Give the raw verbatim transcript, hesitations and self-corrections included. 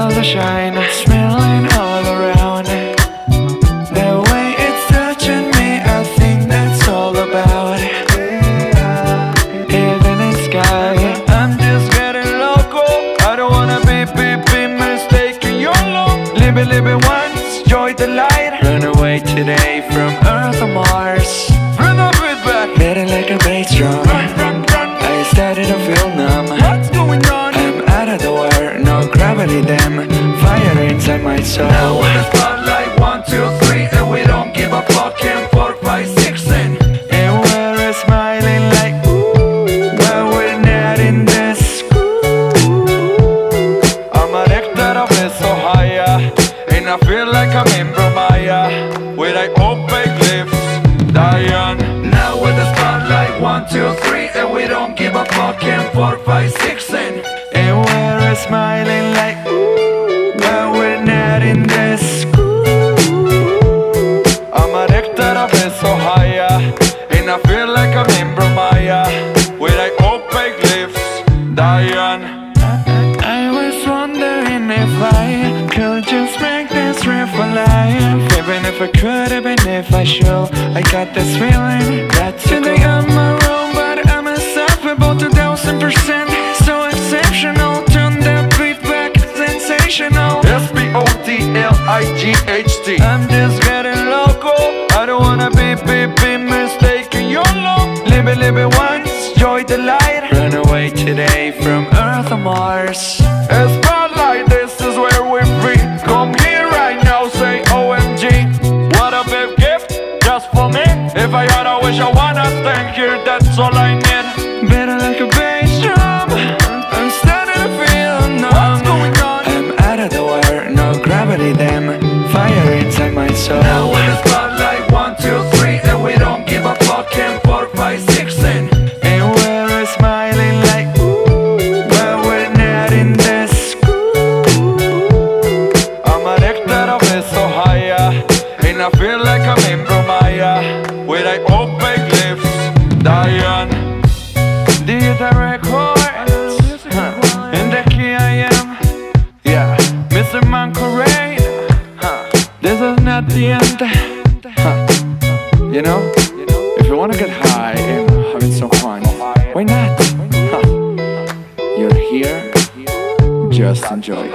girls are shine, smelling all around. The way it's touching me, I think that's all about. Even in the sky, I'm just getting loco. I don't wanna be, be, be mistaken, you're low. Live it, live it once, enjoy the light. Run away today from Earth or Mars. Run up it back, better like a bass drum. Run, run, run. I started to feel numb. What's going on? Them fire inside my soul. Now we're spotlight, one, two, three, and we don't give a fuck. And four, five, six, and and we're smiling like ooh, when we're not in the school. I'm addicted, I feel so higher, and I feel like I'm in Bromaya with like opaque lips, dying. Now we're the spotlight, one, two, three, and we don't give a fuck. And four, five, six, and and we're smiling like. In this school, I'm addicted, I feel so higher, and I feel like I'm in Bromaya with like opaque lips, dying. I, I was wondering if I could just make this real for life. Even if I could, even if I should, I got this feeling that's today I'm my room, but I'm insufferable to thousand percent. So exceptional, turn that beat back sensational. L I G H T. I'm just getting loco. I don't wanna be, be, be mistaken. You're low. Live it, live it once. Enjoy the light. Run away today from Earth or Mars. A spotlight, this is where we free. Come here right now, say O M G. What a big gift, just for me. If I had a wish, I wanna stand here. That's all I need. Better like a bass drum. I'm starting to feel numb. What's going on? I'm out of the wire, no gravity there. Fire inside my soul. Now we're the spotlight, one, two, three, and we don't give a fuck. And four, five, six, and and we're smiling like ooh, but we're not in the school. I'm addicted, I feel so higher, and I feel like I'm in Bromaya with like opaque lips, dying. Digital Records, huh. And the key I am, yeah, Mister Mancorey. This is not the end, huh. You know, if you wanna get high and having some fun, why not? Huh. You're here, just enjoy.